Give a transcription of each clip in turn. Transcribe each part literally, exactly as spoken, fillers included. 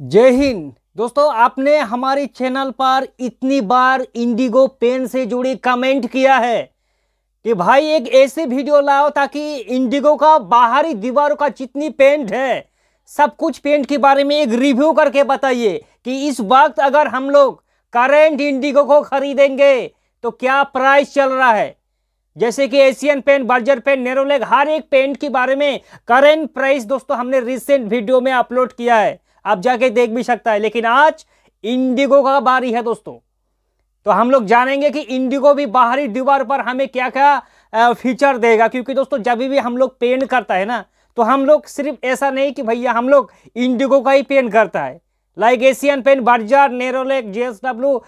जय हिंद दोस्तों, आपने हमारे चैनल पर इतनी बार इंडिगो पेन से जुड़ी कमेंट किया है कि भाई एक ऐसे वीडियो लाओ ताकि इंडिगो का बाहरी दीवारों का जितनी पेंट है सब कुछ पेंट के बारे में एक रिव्यू करके बताइए कि इस वक्त अगर हम लोग करेंट इंडिगो को खरीदेंगे तो क्या प्राइस चल रहा है। जैसे कि Asian paint, Berger paint, Nerolac, हर एक पेंट के बारे में करेंट प्राइस दोस्तों हमने रिसेंट वीडियो में अपलोड किया है, आप जाके देख भी सकता है। लेकिन आज इंडिगो का बारी है दोस्तों, तो हम लोग जानेंगे कि इंडिगो भी बाहरी दीवार पर हमें क्या क्या फीचर देगा। क्योंकि दोस्तों जब भी हम लोग पेंट करता है ना तो हम लोग सिर्फ ऐसा नहीं कि भैया हम लोग इंडिगो का ही पेंट करता है, like Asian paint, Berger, Nerolac, J S W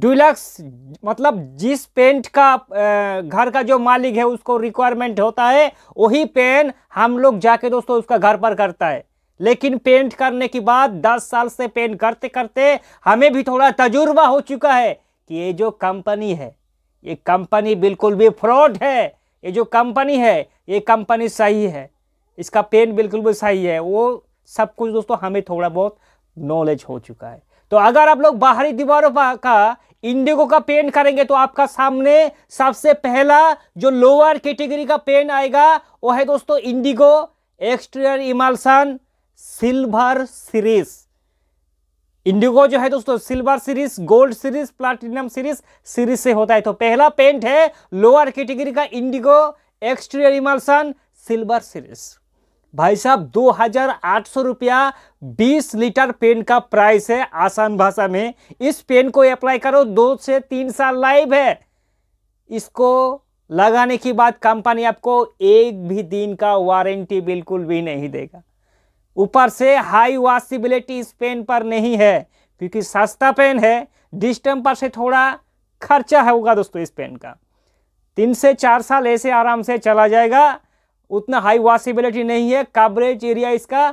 Dulux, मतलब जिस पेंट का घर का जो मालिक है उसको रिक्वायरमेंट होता है वही पेंट हम लोग जाके दोस्तों उसका घर पर करता है। लेकिन पेंट करने के बाद दस साल से पेंट करते करते हमें भी थोड़ा तजुर्बा हो चुका है कि ये जो कंपनी है ये कंपनी बिल्कुल भी फ्रॉड है, ये जो कंपनी है ये कंपनी सही है, इसका पेंट बिल्कुल भी सही है। वो सब कुछ दोस्तों हमें थोड़ा बहुत नॉलेज हो चुका है। तो अगर आप लोग बाहरी दीवारों का इंडिगो का पेंट करेंगे तो आपका सामने सबसे पहला जो लोअर कैटेगरी का पेंट आएगा वो है दोस्तों Indigo exterior emulsion silver series. Indigo जो है दोस्तों silver series, gold series, platinum series series से होता है। तो पहला पेंट है लोअर कैटेगरी का Indigo exterior emulsion silver series. भाई साहब दो हजार आठ सौ रुपया बीस लीटर पेन का प्राइस है। आसान भाषा में इस पेन को अप्लाई करो, दो से तीन साल लाइव है। इसको लगाने के बाद कंपनी आपको एक भी दिन का वारंटी बिल्कुल भी नहीं देगा। ऊपर से हाई वॉशिबिलिटी इस पेन पर नहीं है क्योंकि सस्ता पेन है, डिस्टेंपर से थोड़ा खर्चा होगा दोस्तों। इस पेन का तीन से चार साल ऐसे आराम से चला जाएगा, उतना हाई वॉशिबिलिटी नहीं है। कवरेज एरिया इसका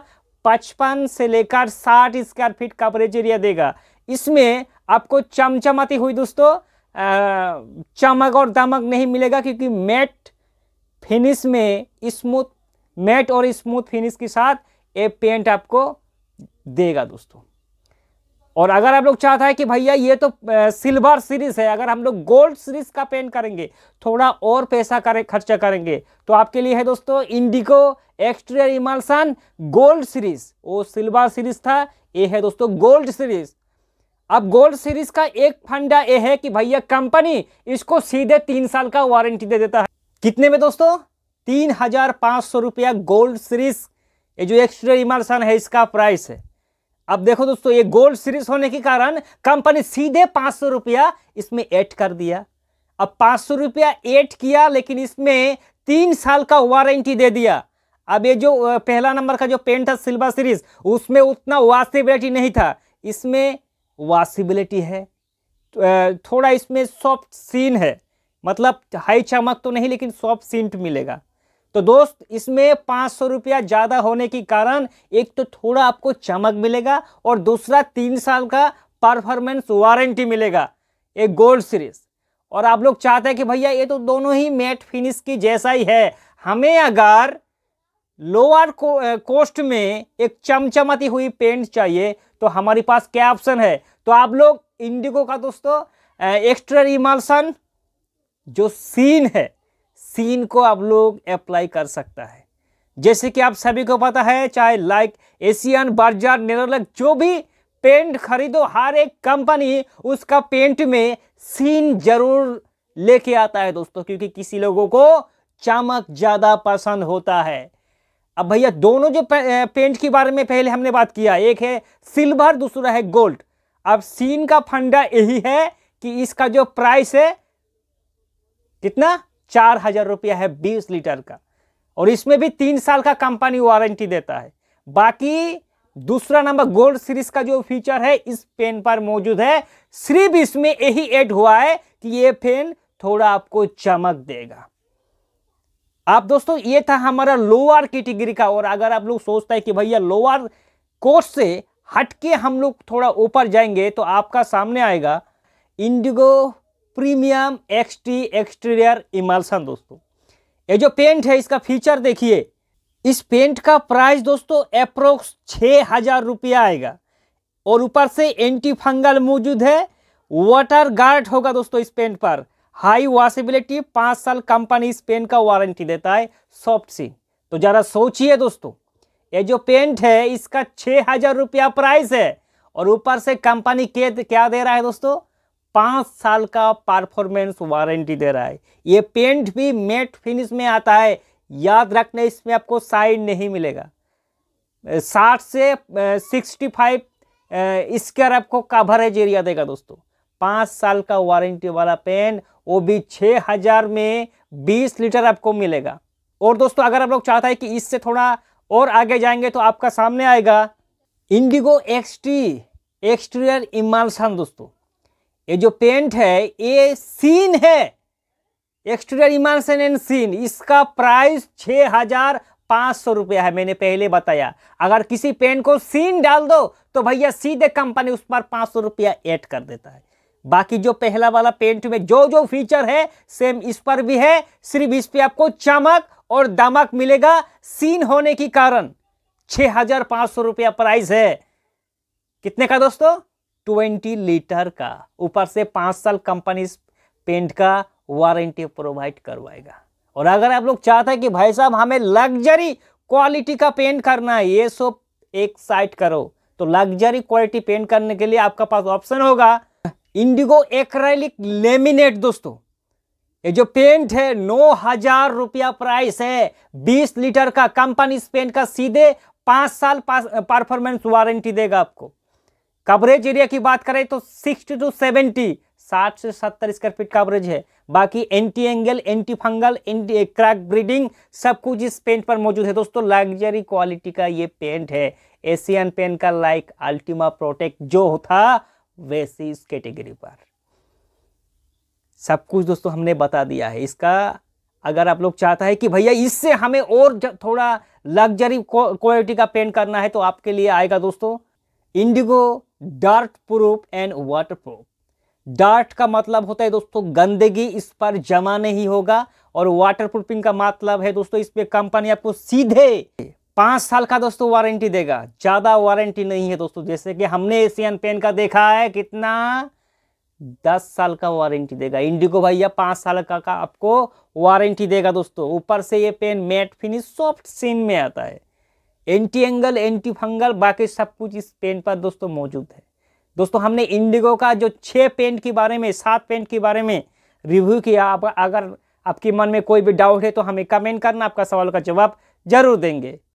पचपन से लेकर साठ स्क्वायर फीट कवरेज एरिया देगा। इसमें आपको चमचमाती हुई दोस्तों चमक और दमक नहीं मिलेगा क्योंकि मैट फिनिश में स्मूथ मैट और स्मूथ फिनिश के साथ ये पेंट आपको देगा दोस्तों। और अगर आप लोग चाहता है कि भैया ये तो सिल्वर सीरीज है, अगर हम लोग गोल्ड सीरीज का पेंट करेंगे थोड़ा और पैसा करें खर्चा करेंगे तो आपके लिए है दोस्तों Indigo exterior emulsion gold series. वो सिल्वर सीरीज था, ये है दोस्तों गोल्ड सीरीज। अब गोल्ड सीरीज का एक फंडा ये है कि भैया कंपनी इसको सीधे तीन साल का वारंटी दे देता है। कितने में दोस्तों? तीन हजार पाँच सौ रुपया गोल्ड सीरीज, ये जो एक्सटीरियर इमल्सन है इसका प्राइस है। अब देखो दोस्तों ये गोल्ड सीरीज होने के कारण कंपनी सीधे पाँच सौ रुपया इसमें ऐड कर दिया। अब पाँच सौ रुपया ऐड किया लेकिन इसमें तीन साल का वारंटी दे दिया। अब ये जो पहला नंबर का जो पेंट था सिल्वर सीरीज उसमें उतना वॉशिबिलिटी नहीं था, इसमें वॉशिबिलिटी है, थोड़ा इसमें सॉफ्ट सीन है, मतलब हाई चमक तो नहीं लेकिन सॉफ्ट सींट मिलेगा। तो दोस्त इसमें पाँच सौ रुपया ज़्यादा होने के कारण एक तो थोड़ा आपको चमक मिलेगा और दूसरा तीन साल का परफॉर्मेंस वारंटी मिलेगा एक गोल्ड सीरीज। और आप लोग चाहते हैं कि भैया ये तो दोनों ही मैट फिनिश की जैसा ही है, हमें अगर लोअर कॉस्ट में एक चमचमाती हुई पेंट चाहिए तो हमारे पास क्या ऑप्शन है? तो आप लोग इंडिगो का दोस्तों एक्सटीरियर इमल्सन जो सीन है सीन को आप लोग अप्लाई कर सकता है। जैसे कि आप सभी को पता है चाहे लाइक एशियन, बर्जर, नेरोलैक जो भी पेंट खरीदो हर एक कंपनी उसका पेंट में सीन जरूर लेके आता है दोस्तों, क्योंकि किसी लोगों को चमक ज़्यादा पसंद होता है। अब भैया दोनों जो पेंट के बारे में पहले हमने बात किया, एक है सिल्वर दूसरा है गोल्ड। अब सीन का फंडा यही है कि इसका जो प्राइस है कितना चार हजार रुपया है बीस लीटर का, और इसमें भी तीन साल का कंपनी वारंटी देता है। बाकी दूसरा नंबर गोल्ड सीरीज का जो फीचर है इस पेन पर मौजूद है, सिर्फ इसमें यही ऐड हुआ है कि ये पेन थोड़ा आपको चमक देगा। आप दोस्तों ये था हमारा लोअर कैटेगरी का। और अगर आप लोग सोचता है कि भैया लोअर कोस्ट से हटके हम लोग थोड़ा ऊपर जाएंगे तो आपका सामने आएगा Indigo premium XT exterior emulsion. दोस्तों ये जो पेंट है इसका फीचर देखिए, इस पेंट का प्राइस दोस्तों अप्रोक्स छः हज़ार रुपया आएगा। और ऊपर से एंटी फंगल मौजूद है। वाटर गार्ड होगा दोस्तों इस पेंट पर। हाई वॉशेबिलिटी, पाँच साल कंपनी इस पेंट का वारंटी देता है। सॉफ्ट सी, तो जरा सोचिए दोस्तों, ये जो पेंट है इसका छः हजार रुपया प्राइस है और ऊपर से कंपनी के क्या दे रहा है दोस्तों, पाँच साल का परफॉर्मेंस वारंटी दे रहा है। ये पेंट भी मैट फिनिश में आता है, याद रखना इसमें आपको साइड नहीं मिलेगा। साठ से सिक्सटी फाइव इसका आपको कवरेज एरिया देगा दोस्तों। पाँच साल का वारंटी वाला पेंट, वो भी छः हजार में बीस लीटर आपको मिलेगा। और दोस्तों अगर आप लोग चाहता है कि इससे थोड़ा और आगे जाएंगे तो आपका सामने आएगा इंडिगो एक्सटी एक्सटीरियर इमल्सन। दोस्तों ये जो पेंट है ये सीन है, एक्सटीरियर इमल्सन एंड सीन। इसका प्राइस छः हजार पाँच सौ रुपया है, मैंने पहले बताया। अगर किसी पेंट को सीन डाल दो तो भैया सीधे कंपनी उस पर पाँच सौ रुपया ऐड कर देता है। बाकी जो पहला वाला पेंट में जो जो फीचर है सेम इस पर भी है, सिर्फ इस पर आपको चमक और दमक मिलेगा सीन होने के कारण। छः हजार पाँच सौ रुपया प्राइस है। कितने का दोस्तों, ट्वेंटी लीटर का। ऊपर से पाँच साल कंपनी पेंट का वारंटी प्रोवाइड करवाएगा। और अगर आप लोग चाहते हैं कि भाई साहब हमें लग्जरी क्वालिटी का पेंट करना है, ये सब एक साइड करो, तो लग्जरी क्वालिटी पेंट करने के लिए आपका पास ऑप्शन होगा इंडिगो एक्रेलिक लेमिनेट। दोस्तों ये जो पेंट है नौ हजार रुपया प्राइस है, बीस लीटर का। कंपनी इस पेंट का सीधे पाँच साल परफॉर्मेंस वारंटी देगा आपको। कवरेज एरिया की बात करें तो सिक्सटी टू सेवेंटी, साठ से सत्तर स्क्वायर फीट कवरेज है। बाकी anti angle, anti fungal, anti crack breeding सब कुछ इस पेंट पर मौजूद है दोस्तों। लग्जरी क्वालिटी का ये पेंट है, एशियन पेंट का लाइक अल्टीमा प्रोटेक्ट जो था वैसे इस कैटेगरी पर। सब कुछ दोस्तों हमने बता दिया है इसका। अगर आप लोग चाहता है कि भैया इससे हमें और थोड़ा लग्जरी क्वालिटी का पेंट करना है तो आपके लिए आएगा दोस्तों Indigo dirt proof and water proof. Dirt का मतलब होता है दोस्तों गंदगी, इस पर जमा नहीं होगा। और वाटर प्रूफिंग का मतलब है दोस्तों इस पर कंपनी आपको सीधे पाँच साल का दोस्तों वारंटी देगा। ज़्यादा वारंटी नहीं है दोस्तों, जैसे कि हमने एशियन पेंट का देखा है कितना, दस साल का वारंटी देगा। इंडिगो भैया पाँच साल का, का आपको वारंटी देगा दोस्तों। ऊपर से ये pen mat finish soft sheen में आता है, एंटी एंगल, एंटी फंगल, बाकी सब कुछ इस पेन पर दोस्तों मौजूद है। दोस्तों हमने इंडिगो का जो छः पेंट के बारे में, सात पेंट के बारे में रिव्यू किया। आप अगर आपके मन में कोई भी डाउट है तो हमें कमेंट करना, आपका सवाल का जवाब जरूर देंगे।